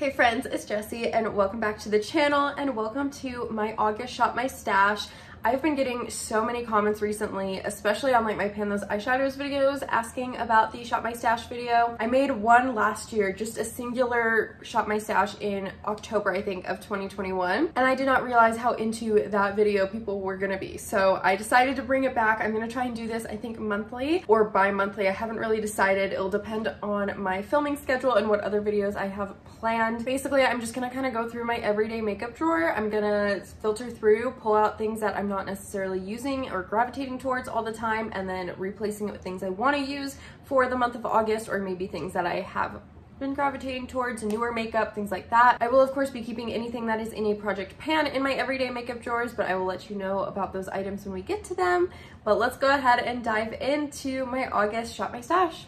Hey friends, it's Jessie and welcome back to the channel and welcome to my August Shop My Stash. I've been getting so many comments recently, especially on like my Pan Those Eyeshadows videos, asking about the Shop My Stash video. I made one last year, just a singular Shop My Stash in October, I think, of 2021. And I did not realize how into that video people were gonna be. So I decided to bring it back. I'm gonna try and do this, I think, monthly or bi-monthly. I haven't really decided. It'll depend on my filming schedule and what other videos I have planned. Basically, I'm just gonna kind of go through my everyday makeup drawer. I'm gonna filter through, pull out things that I'm not necessarily using or gravitating towards all the time, and then replacing it with things I want to use for the month of August, or maybe things that I have been gravitating towards, newer makeup, things like that. I will of course be keeping anything that is in a Project Pan in my everyday makeup drawers, but I will let you know about those items when we get to them. But let's go ahead and dive into my August Shop My Stash.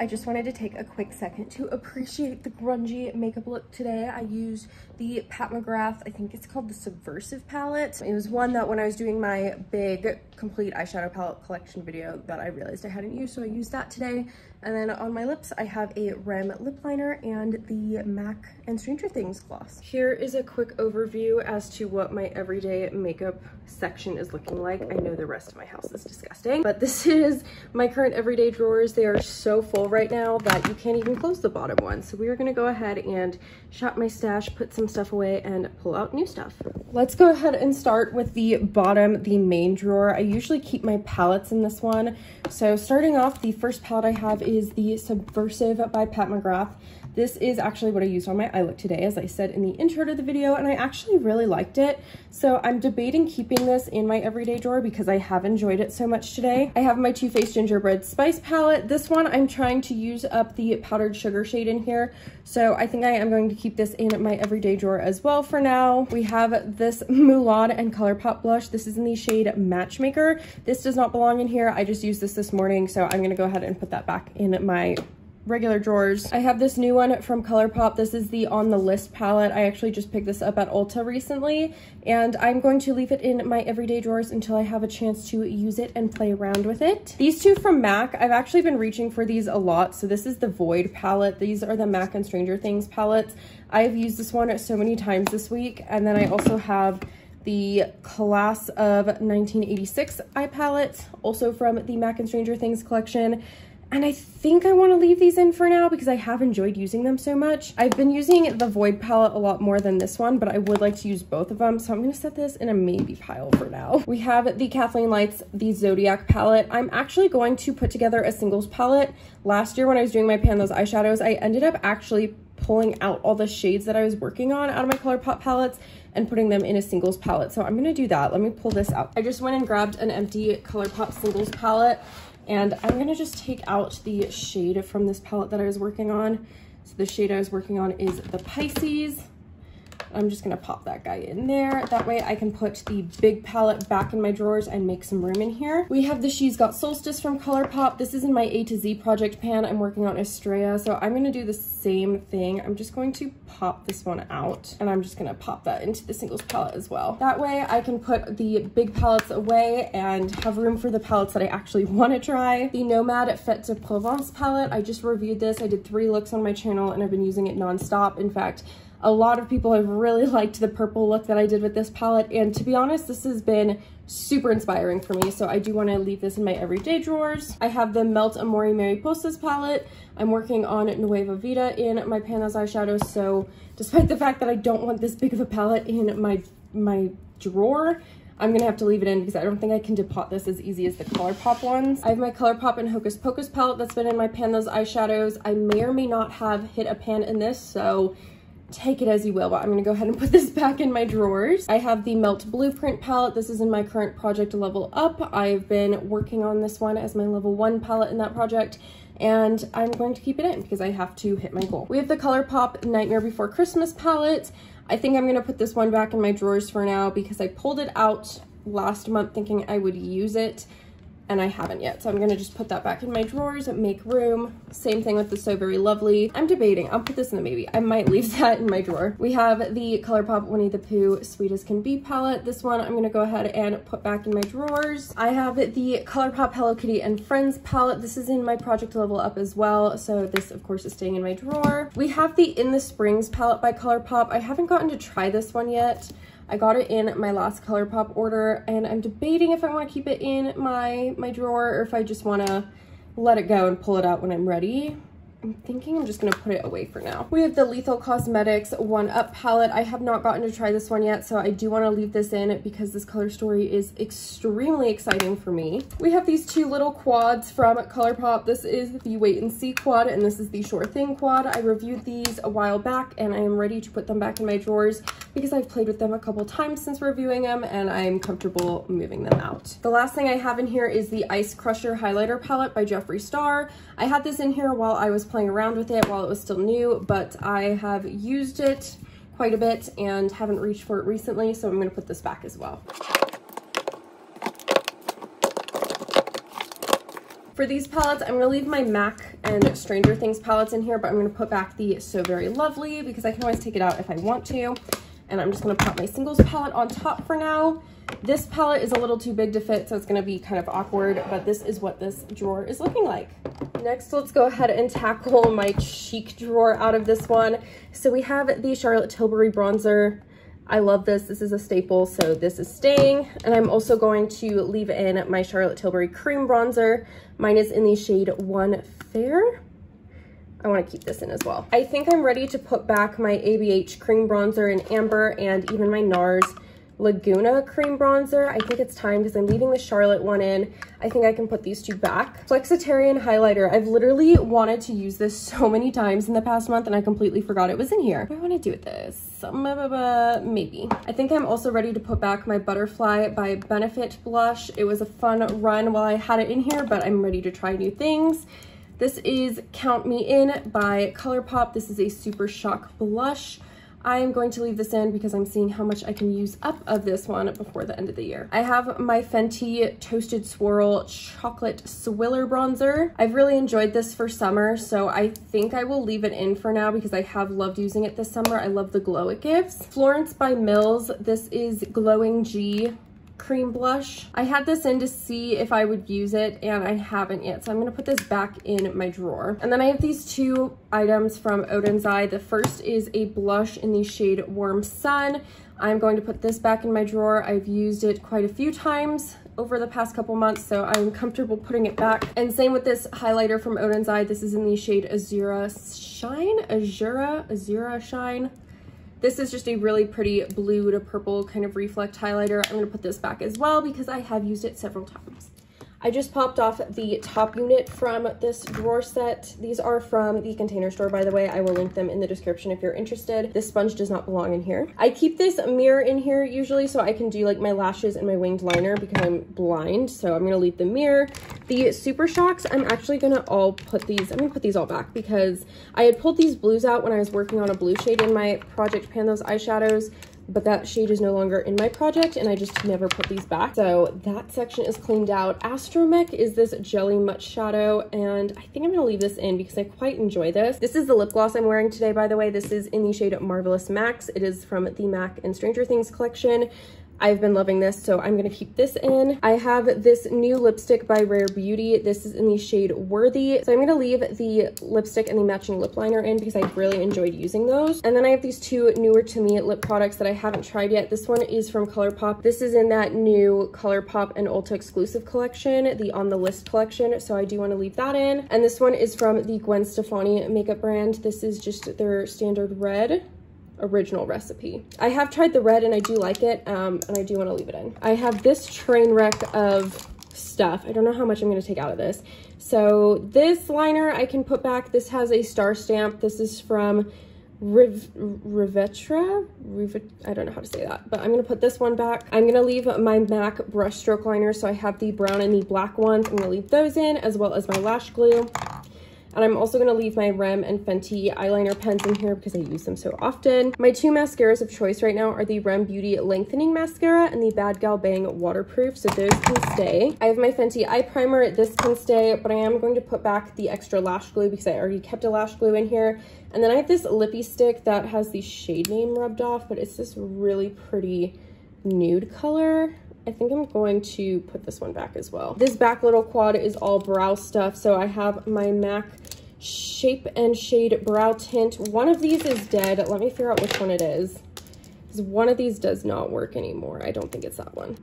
I just wanted to take a quick second to appreciate the grungy makeup look today. I used the Pat McGrath, I think it's called the Subversive palette. It was one that when I was doing my big complete eyeshadow palette collection video that I realized I hadn't used, so I used that today. And then on my lips, I have a Rem lip liner and the MAC and Stranger Things gloss. Here is a quick overview as to what my everyday makeup section is looking like. I know the rest of my house is disgusting, but this is my current everyday drawers. They are so full right now that you can't even close the bottom one. So we are gonna go ahead and shop my stash, put some stuff away, and pull out new stuff. Let's go ahead and start with the bottom, the main drawer. I usually keep my palettes in this one. So starting off, the first palette I have is the Subversive by Pat McGrath. This is actually what I used on my eye look today, as I said in the intro to the video, and I actually really liked it. So I'm debating keeping this in my everyday drawer because I have enjoyed it so much today. I have my Too Faced Gingerbread Spice palette. This one I'm trying to use up the powdered sugar shade in here. So I think I am going to keep this in my everyday drawer as well for now. We have this Mulan and ColourPop blush. This is in the shade Matchmaker. This does not belong in here. I just used this morning, so I'm gonna go ahead and put that back in my regular drawers. I have this new one from ColourPop. This is the On the List palette. I actually just picked this up at Ulta recently, and I'm going to leave it in my everyday drawers until I have a chance to use it and play around with it. These two from MAC, I've actually been reaching for these a lot. So this is the Void palette. These are the MAC and Stranger Things palettes. I've used this one so many times this week. And then I also have the Class of 1986 eye palette, also from the MAC and Stranger Things collection. And I think I want to leave these in for now because I have enjoyed using them so much. I've been using the Void palette a lot more than this one, but I would like to use both of them. So I'm going to set this in a maybe pile for now. We have the Kathleen Lights, the Zodiac palette. I'm actually going to put together a singles palette. Last year when I was doing my Pan Those Eyeshadows, I ended up actually pulling out all the shades that I was working on out of my ColourPop palettes and putting them in a singles palette. So I'm going to do that. Let me pull this out. I just went and grabbed an empty ColourPop singles palette. And I'm going to just take out the shade from this palette that I was working on. So the shade I was working on is the Pisces. I'm just going to pop that guy in there. That way I can put the big palette back in my drawers and make some room in here. We have the She's Got Solstice from ColourPop. This is in my A to Z Project Pan. I'm working on Estrella. So I'm going to do the same thing. I'm just going to pop this one out, and I'm just going to pop that into the singles palette as well. That way I can put the big palettes away and have room for the palettes that I actually want to try. The Nomad Fêtes de Provence palette. I just reviewed this. I did 3 looks on my channel and I've been using it nonstop. In fact, a lot of people have really liked the purple look that I did with this palette, and to be honest, this has been super inspiring for me, so I do want to leave this in my everyday drawers. I have the Melt Amore Mariposas palette. I'm working on Nueva Vida in my Pan Those Eyeshadows, so despite the fact that I don't want this big of a palette in my drawer, I'm gonna have to leave it in because I don't think I can depot this as easy as the ColourPop ones. I have my ColourPop and Hocus Pocus palette that's been in my Pan Those Eyeshadows. I may or may not have hit a pan in this, so take it as you will, but I'm gonna go ahead and put this back in my drawers. I have the Melt Blueprint palette. This is in my current project, Level Up. I've been working on this one as my level 1 palette in that project, and I'm going to keep it in because I have to hit my goal. We have the ColourPop Nightmare Before Christmas palette. I think I'm gonna put this one back in my drawers for now because I pulled it out last month thinking I would use it, and I haven't yet. So I'm gonna just put that back in my drawers and make room. Same thing with the So Very Lovely. I'm debating, I'll put this in the maybe. I might leave that in my drawer. We have the ColourPop Winnie the Pooh Sweet as Can Be palette. This one I'm gonna go ahead and put back in my drawers. I have the ColourPop Hello Kitty and Friends palette. This is in my project Level Up as well. So this of course is staying in my drawer. We have the In the Springs palette by ColourPop. I haven't gotten to try this one yet. I got it in my last ColourPop order, and I'm debating if I want to keep it in my drawer or if I just want to let it go and pull it out when I'm ready. I'm thinking I'm just going to put it away for now. We have the Lethal Cosmetics One Up palette. I have not gotten to try this one yet, so I do want to leave this in because this color story is extremely exciting for me. We have these two little quads from ColourPop. This is the Wait and See quad, and this is the Sure Thing quad. I reviewed these a while back, and I am ready to put them back in my drawers because I've played with them a couple times since reviewing them, and I'm comfortable moving them out. The last thing I have in here is the Ice Crusher Highlighter palette by Jeffree Star. I had this in here while I was playing around with it while it was still new, but I have used it quite a bit and haven't reached for it recently, so I'm going to put this back as well. For these palettes, I'm going to leave my MAC and Stranger Things palettes in here, but I'm going to put back the So Very Lovely because I can always take it out if I want to. And I'm just going to pop my singles palette on top for now. This palette is a little too big to fit, so it's going to be kind of awkward, but this is what this drawer is looking like. Next, let's go ahead and tackle my cheek drawer out of this one. So we have the Charlotte Tilbury bronzer. I love this. This is a staple, so this is staying. And I'm also going to leave in my Charlotte Tilbury cream bronzer. Mine is in the shade 1 Fair. I want to keep this in as well. I think I'm ready to put back my ABH cream bronzer in Amber and even my NARS Laguna cream bronzer. I think it's time because I'm leaving the Charlotte one in. I think I can put these two back. Flexitarian highlighter. I've literally wanted to use this so many times in the past month and I completely forgot it was in here. What do I want to do with this? Maybe. I think I'm also ready to put back my Butterfly by Benefit blush. It was a fun run while I had it in here, but I'm ready to try new things. This is Count Me In by ColourPop. This is a Super Shock blush. I'm going to leave this in because I'm seeing how much I can use up of this one before the end of the year. I have my Fenty Toasted Swirl Chocolate Swiller Bronzer. I've really enjoyed this for summer, so I think I will leave it in for now because I have loved using it this summer. I love the glow it gives. Florence by Mills. This is Glowing G cream blush. I had this in to see if I would use it and I haven't yet, so I'm going to put this back in my drawer. And then I have these two items from Odin's Eye. The first is a blush in the shade Warm Sun. I'm going to put this back in my drawer. I've used it quite a few times over the past couple months, so I'm comfortable putting it back. And same with this highlighter from Odin's Eye. This is in the shade Azura Shine. This is just a really pretty blue to purple kind of reflect highlighter. I'm going to put this back as well because I have used it several times. I just popped off the top unit from this drawer set. These are from the Container Store, by the way. I will link them in the description if you're interested. This sponge does not belong in here. I keep this mirror in here usually so I can do like my lashes and my winged liner because I'm blind. So I'm going to leave the mirror. The Super Shocks, I'm actually going to put these all back because I had pulled these blues out when I was working on a blue shade in my Project Pan Those eyeshadows. But that shade is no longer in my project and I just never put these back. So that section is cleaned out. Astromech is this Jelly Mutt shadow and I think I'm gonna leave this in because I quite enjoy this. This is the lip gloss I'm wearing today, by the way. This is in the shade Marvelous Max. It is from the MAC and Stranger Things collection. I've been loving this, so I'm gonna keep this in. I have this new lipstick by Rare Beauty. This is in the shade Worthy. So I'm gonna leave the lipstick and the matching lip liner in because I really enjoyed using those. And then I have these two newer to me lip products that I haven't tried yet. This one is from ColourPop. This is in that new ColourPop and Ulta exclusive collection, the On the List collection, so I do wanna leave that in. And this one is from the Gwen Stefani makeup brand. This is just their standard red. Original recipe. I have tried the red and I do like it, and I do want to leave it in. I have this train wreck of stuff. I don't know how much I'm going to take out of this. So this liner I can put back. This has a star stamp. This is from Rivetra? I don't know how to say that, but I'm going to put this one back. I'm going to leave my MAC brush stroke liner. So I have the brown and the black ones. I'm going to leave those in as well as my lash glue. And I'm also going to leave my Rem and Fenty eyeliner pens in here because I use them so often. My two mascaras of choice right now are the Rem Beauty Lengthening Mascara and the Bad Gal Bang Waterproof, so those can stay. I have my Fenty eye primer. This can stay, but I am going to put back the extra lash glue because I already kept a lash glue in here. And then I have this lippy stick that has the shade name rubbed off, but it's this really pretty nude color. I think I'm going to put this one back as well. This back little quad is all brow stuff. So I have my MAC Shape and Shade Brow Tint. One of these is dead. Let me figure out which one it is, because one of these does not work anymore. I don't think it's that one.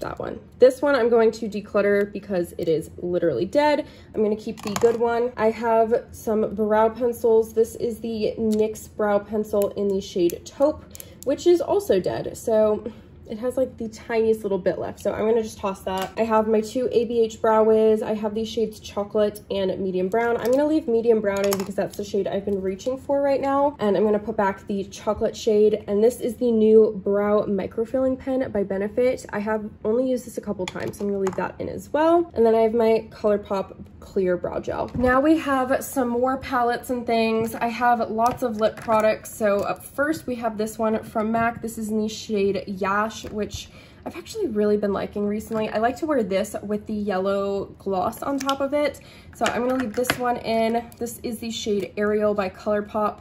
That one. This one I'm going to declutter because it is literally dead. I'm going to keep the good one. I have some brow pencils. This is the NYX brow pencil in the shade Taupe, which is also dead. So it has like the tiniest little bit left, so I'm gonna just toss that. I have my two ABH Brow Wiz. I have these shades Chocolate and Medium Brown. I'm gonna leave Medium Brown in because that's the shade I've been reaching for right now. And I'm gonna put back the Chocolate shade. And this is the new Brow Microfilling Pen by Benefit. I have only used this a couple times, so I'm gonna leave that in as well. And then I have my ColourPop Clear Brow Gel. Now we have some more palettes and things. I have lots of lip products. So up first, we have this one from MAC. This is in the shade Yash, which I've actually really been liking recently. I like to wear this with the yellow gloss on top of it. So I'm going to leave this one in. This is the shade Ariel by ColourPop.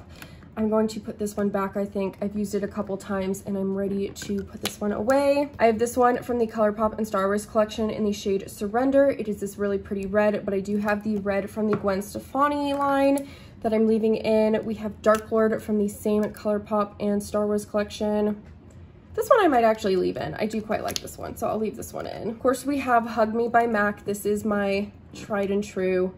I'm going to put this one back, I think. I've used it a couple times and I'm ready to put this one away. I have this one from the ColourPop and Star Wars collection in the shade Surrender. It is this really pretty red, but I do have the red from the Gwen Stefani line that I'm leaving in. We have Dark Lord from the same ColourPop and Star Wars collection. This one I might actually leave in. I do quite like this one, so I'll leave this one in. Of course, we have Hug Me by MAC. This is my tried and true.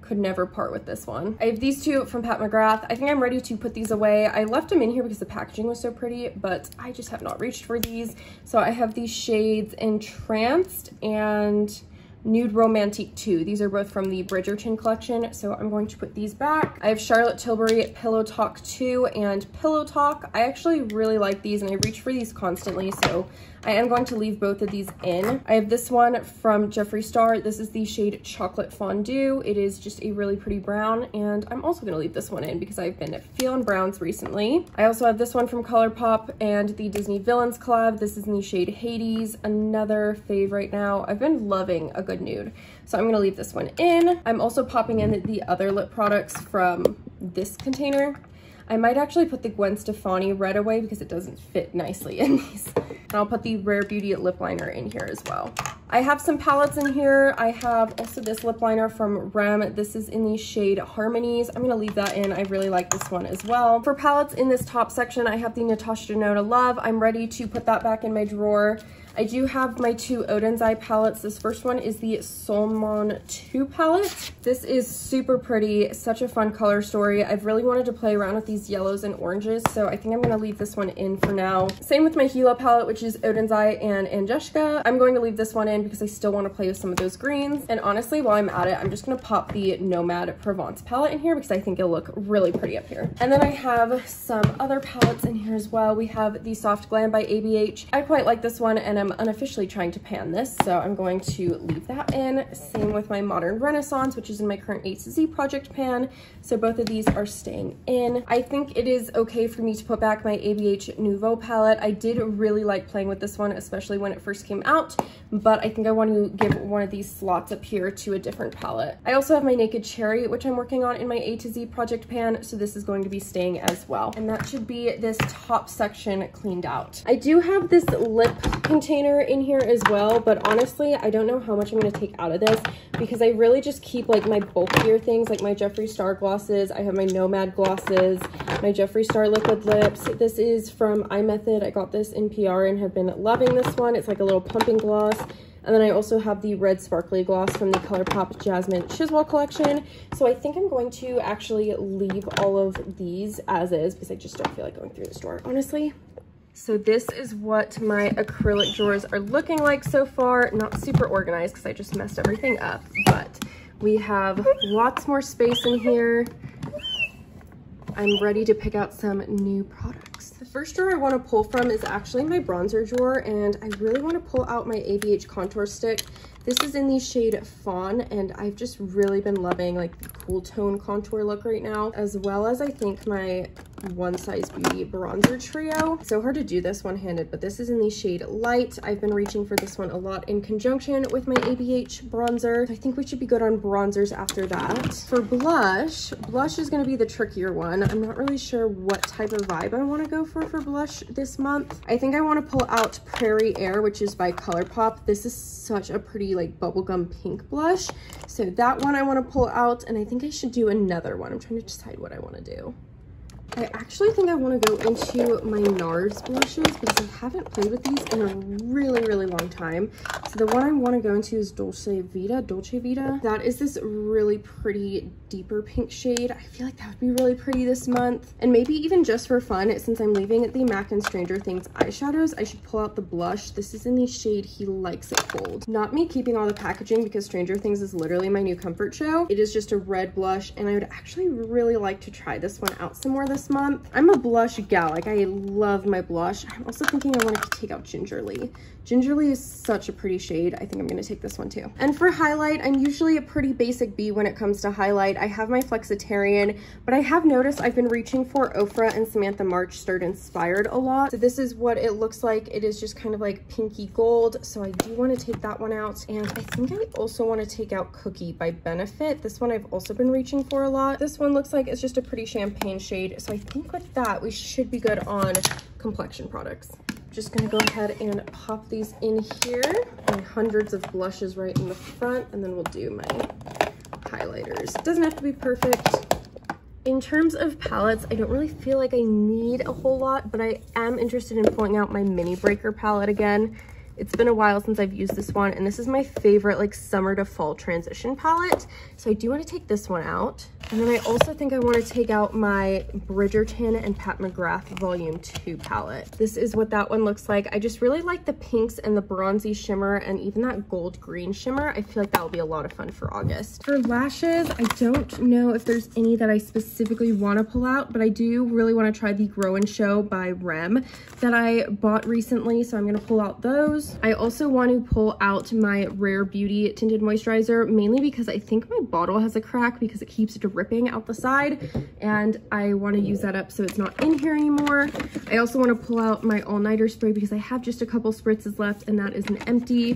Could never part with this one. I have these two from Pat McGrath. I think I'm ready to put these away. I left them in here because the packaging was so pretty, but I just have not reached for these. So I have these shades Entranced and Nude Romantic 2. These are both from the Bridgerton collection, so I'm going to put these back. I have Charlotte Tilbury Pillow Talk 2 and Pillow Talk. I actually really like these and I reach for these constantly, so I am going to leave both of these in. I have this one from Jeffree Star. This is the shade Chocolate Fondue. It is just a really pretty brown, and I'm also gonna leave this one in because I've been feeling browns recently. I also have this one from ColourPop and the Disney Villains collab. This is in the shade Hades, another fave right now. I've been loving a good nude. So I'm going to leave this one in. I'm also popping in the other lip products from this container. I might actually put the Gwen Stefani red away because it doesn't fit nicely in these. And I'll put the Rare Beauty lip liner in here as well. I have some palettes in here. I have also this lip liner from Rem. This is in the shade Harmonies. I'm going to leave that in. I really like this one as well. For palettes in this top section, I have the Natasha Denona Love. I'm ready to put that back in my drawer. I do have my two Odin's Eye palettes. This first one is the Solomon 2 palette. This is super pretty, such a fun color story. I've really wanted to play around with these yellows and oranges, so I think I'm gonna leave this one in for now. Same with my Gila palette, which is Odin's Eye and Angeshka. I'm going to leave this one in because I still wanna play with some of those greens. And honestly, while I'm at it, I'm just gonna pop the Nomad Provence palette in here because I think it'll look really pretty up here. And then I have some other palettes in here as well. We have the Soft Glam by ABH. I quite like this one, and I'm unofficially trying to pan this, so I'm going to leave that in. Same with my Modern Renaissance, which is in my current A to Z project pan, so both of these are staying in. I think it is okay for me to put back my ABH Nouveau palette. I did really like playing with this one, especially when it first came out, but I think I want to give one of these slots up here to a different palette. I also have my Naked Cherry, which I'm working on in my A to Z project pan, so this is going to be staying as well. And that should be this top section cleaned out. I do have this lip container in here as well, but honestly I don't know how much I'm going to take out of this because I really just keep like my bulkier things, like my Jeffree Star glosses. I have my Nomad glosses, my Jeffree Star liquid lips. This is from iMethod. I got this in PR and have been loving this one. It's like a little pumping gloss. And then I also have the red sparkly gloss from the ColourPop Jasmine Chiswell collection. So I think I'm going to actually leave all of these as is because I just don't feel like going through the store, honestly. So this is what my acrylic drawers are looking like so far. Not super organized because I just messed everything up, but we have lots more space in here. I'm ready to pick out some new products. The first drawer I want to pull from is actually my bronzer drawer, and I really want to pull out my ABH contour stick. This is in the shade Fawn, and I've just really been loving like the cool tone contour look right now, as well as I think my One Size Beauty bronzer trio. So hard to do this one-handed, but this is in the shade Light. I've been reaching for this one a lot in conjunction with my ABH bronzer. I think we should be good on bronzers after that. For blush, blush is going to be the trickier one. I'm not really sure what type of vibe I want to go for blush this month. I think I want to pull out Prairie Air, which is by ColourPop. This is such a pretty like bubblegum pink blush, so that one I want to pull out, and I think I should do another one. I'm trying to decide what I want to do. I actually think I want to go into my NARS blushes because I haven't played with these in a really long time. So the one I want to go into is Dolce Vita. That is this really pretty deeper pink shade. I feel like that would be really pretty this month. And maybe even just for fun, since I'm leaving the MAC and Stranger Things eyeshadows, I should pull out the blush. This is in the shade He Likes It Cold. Not me keeping all the packaging because Stranger Things is literally my new comfort show. It is just a red blush, and I would actually really like to try this one out some more this month. I'm a blush gal, like I love my blush. I'm also thinking I want to take out Gingerly. Gingerly is such a pretty shade. I think I'm going to take this one too. And for highlight, I'm usually a pretty basic B when it comes to highlight. I have my Flexitarian, but I have noticed I've been reaching for Ofra and Samantha March Stirred Inspired a lot. So this is what it looks like. It is just kind of like pinky gold, so I do want to take that one out. And I think I also want to take out Cookie by Benefit. This one I've also been reaching for a lot. This one looks like it's just a pretty champagne shade, so I think with that we should be good on complexion products. Just gonna go ahead and pop these in here, and hundreds of blushes right in the front, and then we'll do my highlighters. Doesn't have to be perfect. In terms of palettes, I don't really feel like I need a whole lot, but I am interested in pulling out my Mini Breaker palette again. It's been a while since I've used this one, and this is my favorite like summer to fall transition palette. So I do want to take this one out. And then I also think I want to take out my Bridgerton and Pat McGrath Volume 2 palette. This is what that one looks like. I just really like the pinks and the bronzy shimmer and even that gold green shimmer. I feel like that will be a lot of fun for August. For lashes, I don't know if there's any that I specifically want to pull out, but I do really want to try the Grow & Show by Rem that I bought recently, so I'm going to pull out those. I also want to pull out my Rare Beauty Tinted Moisturizer, mainly because I think my bottle has a crack because it keeps ripping out the side, and I want to use that up so it's not in here anymore. I also want to pull out my all-nighter spray because I have just a couple spritzes left, and that is an empty.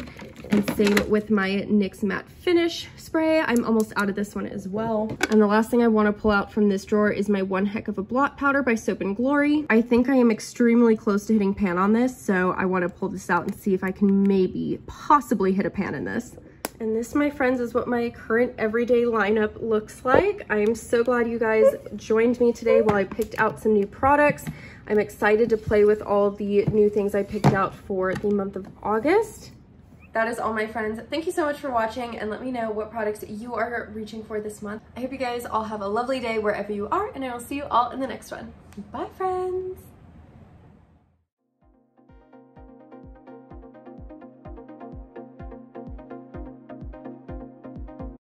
And same with my NYX matte finish spray. I'm almost out of this one as well. And the last thing I want to pull out from this drawer is my One Heck of a Blot powder by Soap & Glory. I think I am extremely close to hitting pan on this, so I want to pull this out and see if I can maybe possibly hit a pan in this. And this, my friends, is what my current everyday lineup looks like. I am so glad you guys joined me today while I picked out some new products. I'm excited to play with all the new things I picked out for the month of August. That is all, my friends. Thank you so much for watching, and let me know what products you are reaching for this month. I hope you guys all have a lovely day wherever you are, and I will see you all in the next one. Bye, friends.